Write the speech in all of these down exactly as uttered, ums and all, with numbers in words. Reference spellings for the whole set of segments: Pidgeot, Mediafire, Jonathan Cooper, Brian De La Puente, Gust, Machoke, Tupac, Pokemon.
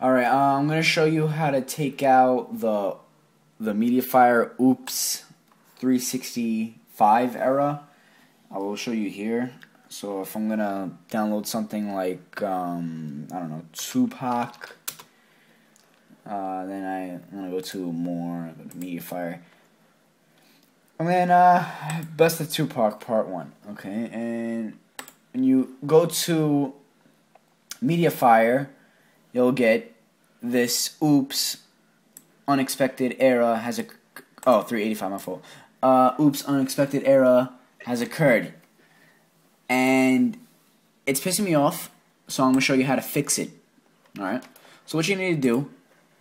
Alright, uh, I'm going to show you how to take out the the Mediafire Oops three sixty-five error. I will show you here. So if I'm going to download something like, um, I don't know, Tupac, uh, then I, I'm going to go to more, go to Mediafire. And then, uh, Best of Tupac Part one. Okay, and when you go to Mediafire, you'll get this oops unexpected error has a oh three eighty-five, my fault. Uh, oops unexpected error has occurred, and it's pissing me off. So I'm gonna show you how to fix it. All right. So what you need to do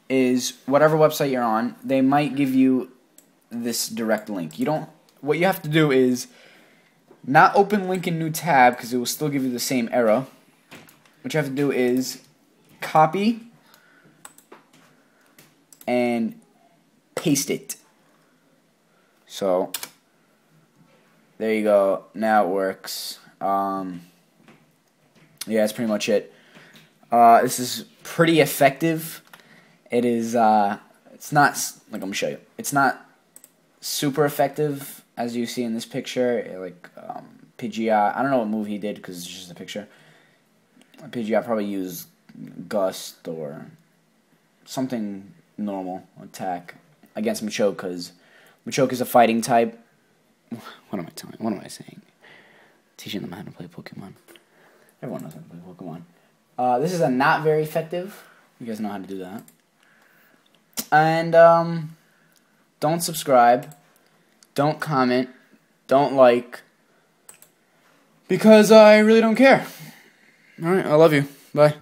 is whatever website you're on, they might give you this direct link. You don't. What you have to do is not open link in new tab because it will still give you the same error. What you have to do is copy and paste it. So there you go. Now it works. Um, yeah, that's pretty much it. Uh, this is pretty effective. It is. Uh, it's not like I'm gonna show you. It's not super effective as you see in this picture. Like um, Pidgeot. I don't know what move he did because it's just a picture. Pidgeot probably used Gust or something normal attack against Machoke because Machoke is a fighting type. What am I telling? What am I saying? Teaching them how to play Pokemon. Everyone knows how to play Pokemon. Uh, this is a not very effective. You guys know how to do that. And um, don't subscribe. Don't comment. Don't like. Because I really don't care. All right, I love you. Bye.